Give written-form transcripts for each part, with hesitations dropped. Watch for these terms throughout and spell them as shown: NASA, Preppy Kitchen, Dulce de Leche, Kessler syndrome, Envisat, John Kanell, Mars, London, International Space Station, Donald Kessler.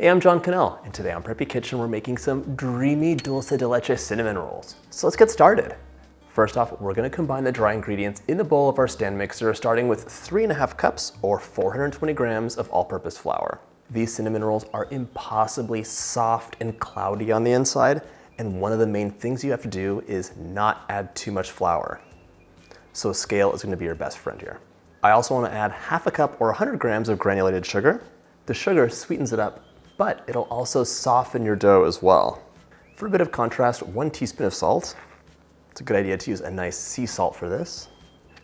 Hey, I'm John Kanell, and today on Preppy Kitchen, we're making some dreamy dulce de leche cinnamon rolls. So let's get started. First off, we're gonna combine the dry ingredients in the bowl of our stand mixer, starting with 3.5 cups or 420 grams of all-purpose flour. These cinnamon rolls are impossibly soft and cloudy on the inside, and one of the main things you have to do is not add too much flour. So a scale is gonna be your best friend here. I also wanna add 1/2 cup or 100 grams of granulated sugar. The sugar sweetens it up, but it'll also soften your dough as well. For a bit of contrast, 1 teaspoon of salt. It's a good idea to use a nice sea salt for this.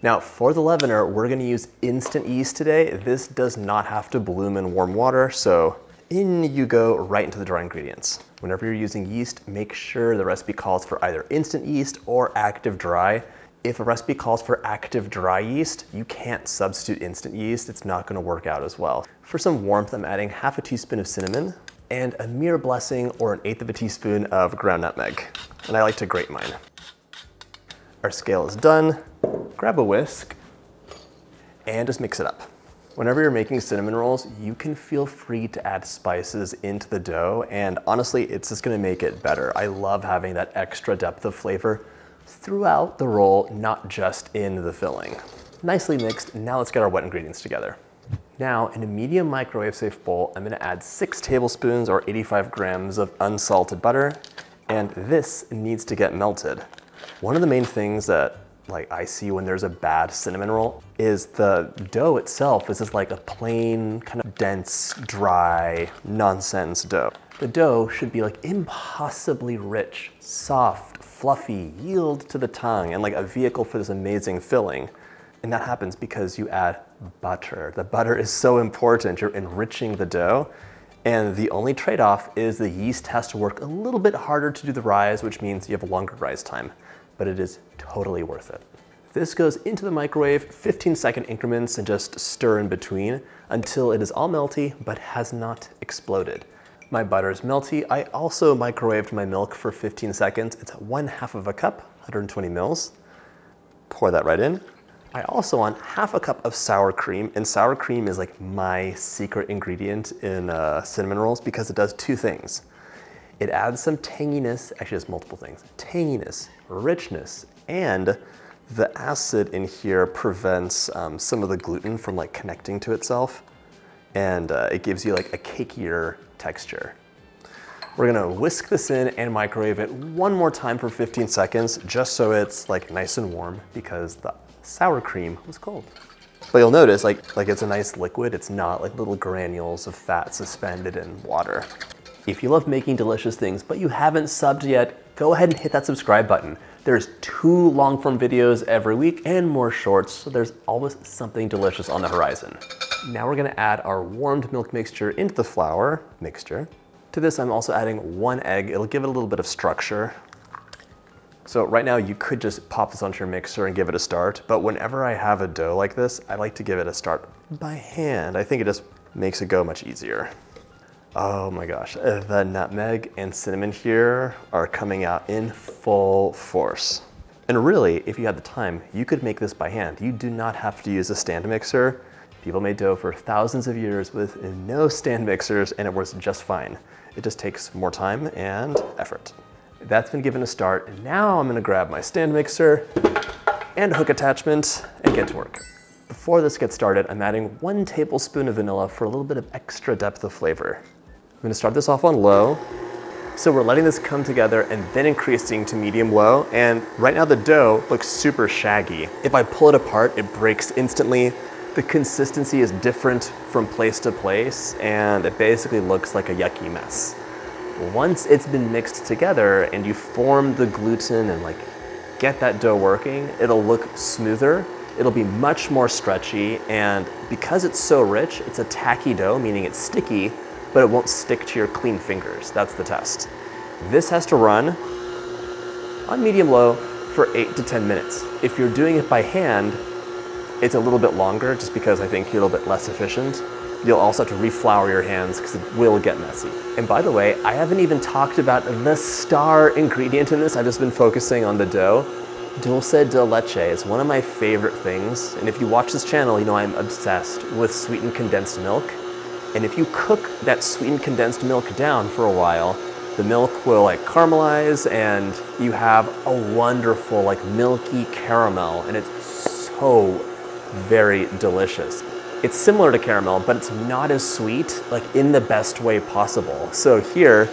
Now for the leavener, we're gonna use instant yeast today. This does not have to bloom in warm water, so in you go right into the dry ingredients. Whenever you're using yeast, make sure the recipe calls for either instant yeast or active dry. If a recipe calls for active dry yeast, you can't substitute instant yeast. It's not gonna work out as well. For some warmth, I'm adding 1/2 teaspoon of cinnamon and a mere blessing or 1/8 teaspoon of ground nutmeg. And I like to grate mine. Our scale is done. Grab a whisk and just mix it up. Whenever you're making cinnamon rolls, you can feel free to add spices into the dough. And honestly, it's just gonna make it better. I love having that extra depth of flavor throughout the roll, not just in the filling. Nicely mixed, now let's get our wet ingredients together. Now, in a medium microwave safe bowl, I'm gonna add 6 tablespoons or 85 grams of unsalted butter, and this needs to get melted. One of the main things that I see when there's a bad cinnamon roll is the dough itself is just like a plain, kind of dense, dry, nonsense dough. The dough should be like impossibly rich, soft, fluffy, yield to the tongue, and like a vehicle for this amazing filling. And that happens because you add butter. The butter is so important. You're enriching the dough. And the only trade-off is the yeast has to work a little bit harder to do the rise, which means you have a longer rise time, but it is totally worth it. This goes into the microwave, 15-second increments, and just stir in between until it is all melty, but has not exploded. My butter is melty. I also microwaved my milk for 15 seconds. It's 1/2 cup, 120 mils. Pour that right in. I also want 1/2 cup of sour cream, and sour cream is like my secret ingredient in cinnamon rolls because it does 2 things. It adds some tanginess, actually it's multiple things, tanginess, richness, and the acid in here prevents some of the gluten from like connecting to itself. And it gives you like a cakier texture. We're gonna whisk this in and microwave it one more time for 15 seconds, just so it's like nice and warm because the sour cream was cold. But you'll notice like it's a nice liquid. It's not like little granules of fat suspended in water. If you love making delicious things, but you haven't subbed yet, go ahead and hit that subscribe button. There's 2 long form videos every week and more shorts, so there's always something delicious on the horizon. Now we're gonna add our warmed milk mixture into the flour mixture. To this, I'm also adding 1 egg. It'll give it a little bit of structure. So right now you could just pop this onto your mixer and give it a start, but whenever I have a dough like this, I like to give it a start by hand. I think it just makes it go much easier. Oh my gosh, the nutmeg and cinnamon here are coming out in full force. And really, if you had the time, you could make this by hand. You do not have to use a stand mixer. People made dough for thousands of years with no stand mixers and it works just fine. It just takes more time and effort. That's been given a start. And now I'm gonna grab my stand mixer and a hook attachment and get to work. Before this gets started, I'm adding 1 tablespoon of vanilla for a little bit of extra depth of flavor. I'm gonna start this off on low. So we're letting this come together and then increasing to medium low. And right now the dough looks super shaggy. If I pull it apart, it breaks instantly. The consistency is different from place to place, and it basically looks like a yucky mess. Once it's been mixed together and you form the gluten and like get that dough working, it'll look smoother. It'll be much more stretchy, and because it's so rich, it's a tacky dough, meaning it's sticky, but it won't stick to your clean fingers. That's the test. This has to run on medium-low for 8 to 10 minutes. If you're doing it by hand, it's a little bit longer just because I think you're a little bit less efficient. You'll also have to reflour your hands because it will get messy. And by the way, I haven't even talked about the star ingredient in this. I've just been focusing on the dough. Dulce de leche is one of my favorite things. And if you watch this channel, you know I'm obsessed with sweetened condensed milk. And if you cook that sweetened condensed milk down for a while, the milk will like caramelize and you have a wonderful like milky caramel, and it's so very delicious. It's similar to caramel, but it's not as sweet, like in the best way possible. So here,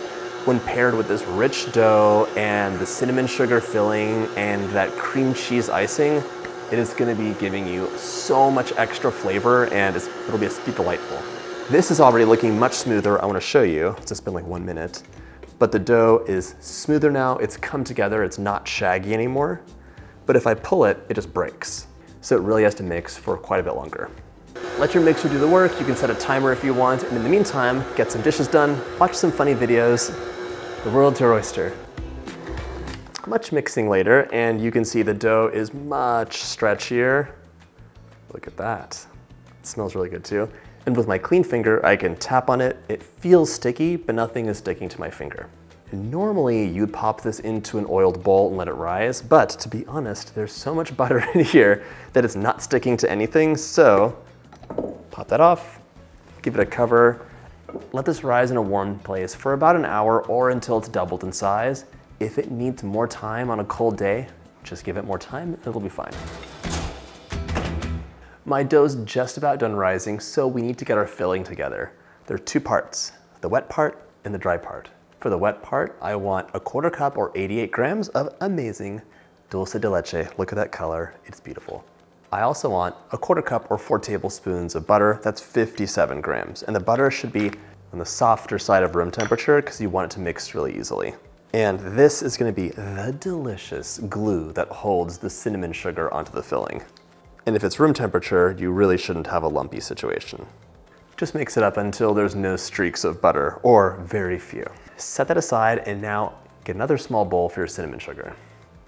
when paired with this rich dough and the cinnamon sugar filling and that cream cheese icing, it is gonna be giving you so much extra flavor, and it'll be delightful. This is already looking much smoother. I wanna show you, it's just been like 1 minute, but the dough is smoother now. It's come together, it's not shaggy anymore. But if I pull it, it just breaks. So it really has to mix for quite a bit longer. Let your mixer do the work. You can set a timer if you want. And in the meantime, get some dishes done, watch some funny videos. The world's your oyster. Much mixing later, and you can see the dough is much stretchier. Look at that. It smells really good too. And with my clean finger, I can tap on it. It feels sticky, but nothing is sticking to my finger. Normally, you'd pop this into an oiled bowl and let it rise, but to be honest, there's so much butter in here that it's not sticking to anything, so pop that off, give it a cover, let this rise in a warm place for about an hour or until it's doubled in size. If it needs more time on a cold day, just give it more time, it'll be fine. My dough's just about done rising, so we need to get our filling together. There are two parts, the wet part and the dry part. For the wet part, I want a 1/4 cup or 88 grams of amazing dulce de leche. Look at that color, it's beautiful. I also want a 1/4 cup or 4 tablespoons of butter. That's 57 grams. And the butter should be on the softer side of room temperature because you want it to mix really easily. And this is gonna be the delicious glue that holds the cinnamon sugar onto the filling. And if it's room temperature, you really shouldn't have a lumpy situation. Just mix it up until there's no streaks of butter, or very few. Set that aside, and now get another small bowl for your cinnamon sugar.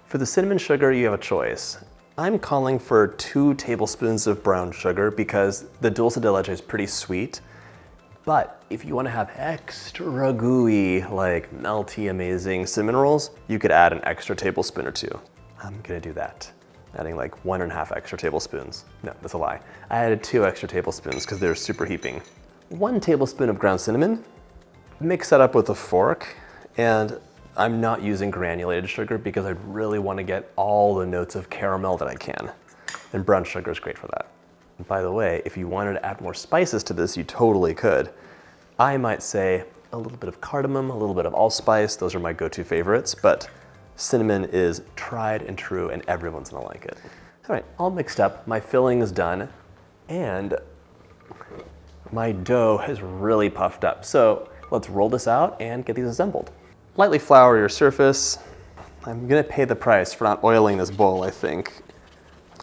For the cinnamon sugar, you have a choice. I'm calling for 2 tablespoons of brown sugar because the dulce de leche is pretty sweet, but if you wanna have extra gooey, like melty, amazing cinnamon rolls, you could add an extra tablespoon or two. I'm gonna do that. Adding like 1.5 extra tablespoons. No, that's a lie. I added 2 extra tablespoons because they're superheaping. 1 tablespoon of ground cinnamon. Mix that up with a fork, and I'm not using granulated sugar because I really want to get all the notes of caramel that I can. And brown sugar is great for that. And by the way, if you wanted to add more spices to this, you totally could. I might say a little bit of cardamom, a little bit of allspice. Those are my go-to favorites, but cinnamon is tried and true, and everyone's gonna like it. All right, all mixed up, my filling is done, and my dough has really puffed up. So let's roll this out and get these assembled. Lightly flour your surface. I'm gonna pay the price for not oiling this bowl, I think.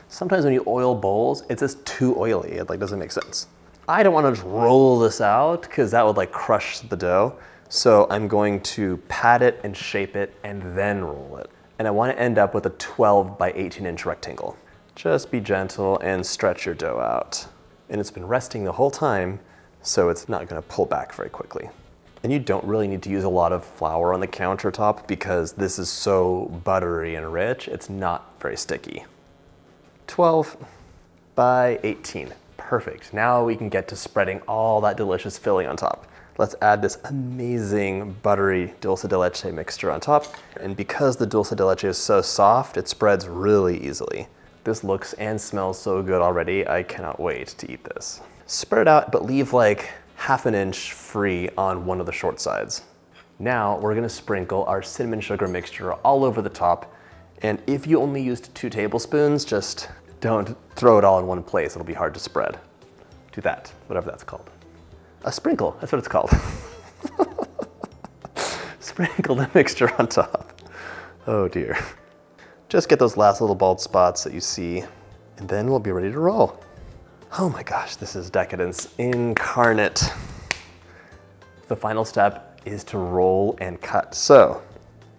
Sometimes when you oil bowls, it's just too oily. It like doesn't make sense. I don't wanna just roll this out because that would like crush the dough. So I'm going to pat it and shape it and then roll it. And I want to end up with a 12-by-18-inch rectangle. Just be gentle and stretch your dough out. And it's been resting the whole time, so it's not going to pull back very quickly. And you don't really need to use a lot of flour on the countertop because this is so buttery and rich, it's not very sticky. 12-by-18, perfect. Now we can get to spreading all that delicious filling on top. Let's add this amazing buttery dulce de leche mixture on top. And because the dulce de leche is so soft, it spreads really easily. This looks and smells so good already. I cannot wait to eat this. Spread it out, but leave like 1/2 inch free on one of the short sides. Now we're gonna sprinkle our cinnamon sugar mixture all over the top. And if you only used 2 tablespoons, just don't throw it all in one place. It'll be hard to spread. Do that, whatever that's called. A sprinkle, that's what it's called. Sprinkle the mixture on top. Oh dear. Just get those last little bald spots that you see, and then we'll be ready to roll. Oh my gosh, this is decadence incarnate. The final step is to roll and cut. So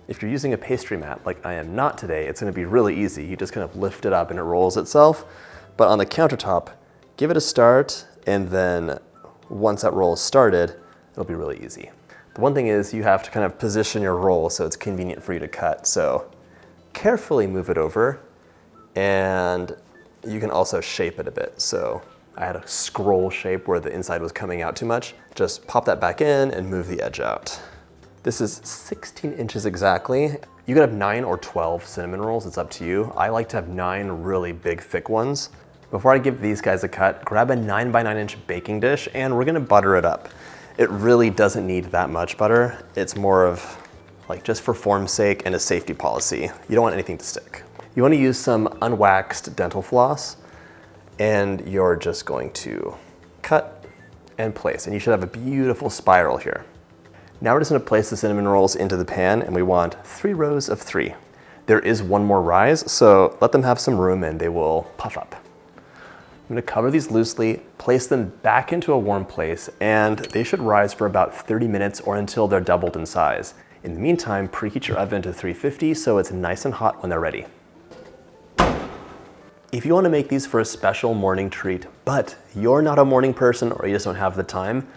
if you're using a pastry mat like I am not today, it's gonna be really easy. You just kind of lift it up and it rolls itself. But on the countertop, give it a start, and then once that roll is started, it'll be really easy. The one thing is you have to kind of position your roll so it's convenient for you to cut. So carefully move it over, and you can also shape it a bit. So I had a scroll shape where the inside was coming out too much. Just pop that back in and move the edge out. This is 16 inches exactly. You could have 9 or 12 cinnamon rolls, it's up to you. I like to have 9 really big, thick ones. Before I give these guys a cut, grab a 9 by 9 inch baking dish and we're gonna butter it up. It really doesn't need that much butter. It's more of like just for form's sake and a safety policy. You don't want anything to stick. You wanna use some unwaxed dental floss and you're just going to cut and place. And you should have a beautiful spiral here. Now we're just gonna place the cinnamon rolls into the pan and we want 3 rows of 3. There is one more rise, so let them have some room and they will puff up. I'm gonna cover these loosely, place them back into a warm place, and they should rise for about 30 minutes or until they're doubled in size. In the meantime, preheat your oven to 350 so it's nice and hot when they're ready. If you wanna make these for a special morning treat, but you're not a morning person or you just don't have the time,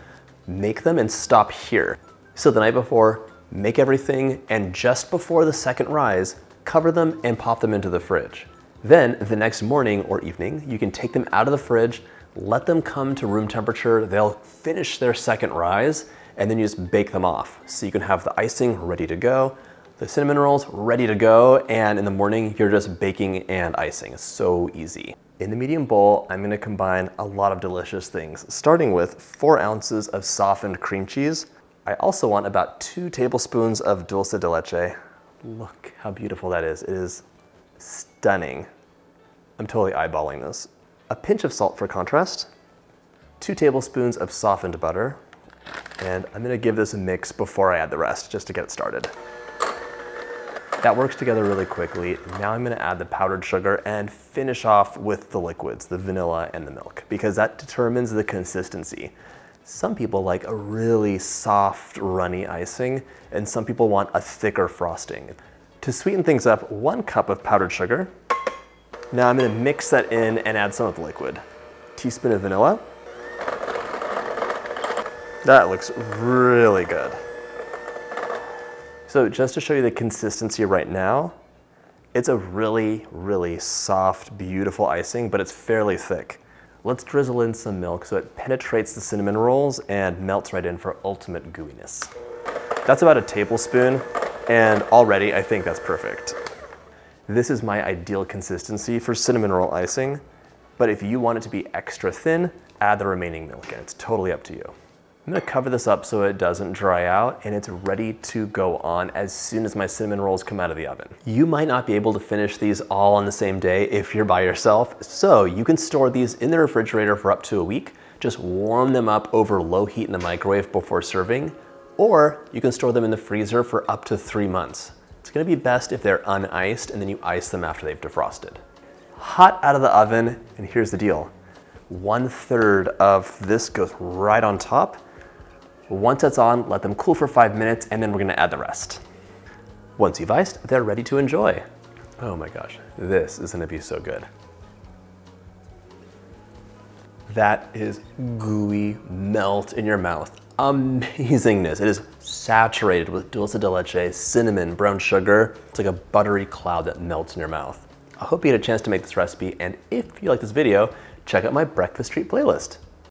make them and stop here. So the night before, make everything, and just before the second rise, cover them and pop them into the fridge. Then the next morning or evening, you can take them out of the fridge, let them come to room temperature, they'll finish their second rise, and then you just bake them off. So you can have the icing ready to go, the cinnamon rolls ready to go, and in the morning, you're just baking and icing. It's so easy. In the medium bowl, I'm gonna combine a lot of delicious things, starting with 4 ounces of softened cream cheese. I also want about 2 tablespoons of dulce de leche. Look how beautiful that is. It is stunning. I'm totally eyeballing this. A pinch of salt for contrast, 2 tablespoons of softened butter, and I'm gonna give this a mix before I add the rest, just to get it started. That works together really quickly. Now I'm gonna add the powdered sugar and finish off with the liquids, the vanilla and the milk, because that determines the consistency. Some people like a really soft, runny icing, and some people want a thicker frosting. To sweeten things up, 1 cup of powdered sugar. Now I'm gonna mix that in and add some of the liquid. Teaspoon of vanilla. That looks really good. So just to show you the consistency right now, it's a really, really soft, beautiful icing, but it's fairly thick. Let's drizzle in some milk so it penetrates the cinnamon rolls and melts right in for ultimate gooiness. That's about 1 tablespoon, and already I think that's perfect. This is my ideal consistency for cinnamon roll icing, but if you want it to be extra thin, add the remaining milk in. It's totally up to you. I'm gonna cover this up so it doesn't dry out, and it's ready to go on as soon as my cinnamon rolls come out of the oven. You might not be able to finish these all on the same day if you're by yourself, so you can store these in the refrigerator for up to a week. Just warm them up over low heat in the microwave before serving, or you can store them in the freezer for up to 3 months. It's gonna be best if they're uniced, and then you ice them after they've defrosted. Hot out of the oven, and here's the deal. 1/3 of this goes right on top. Once that's on, let them cool for 5 minutes, and then we're gonna add the rest. Once you've iced, they're ready to enjoy. Oh my gosh, this is gonna be so good. That is gooey melt in your mouth. Amazingness. It is saturated with dulce de leche, cinnamon, brown sugar. It's like a buttery cloud that melts in your mouth. I hope you had a chance to make this recipe, and if you like this video, check out my breakfast treat playlist.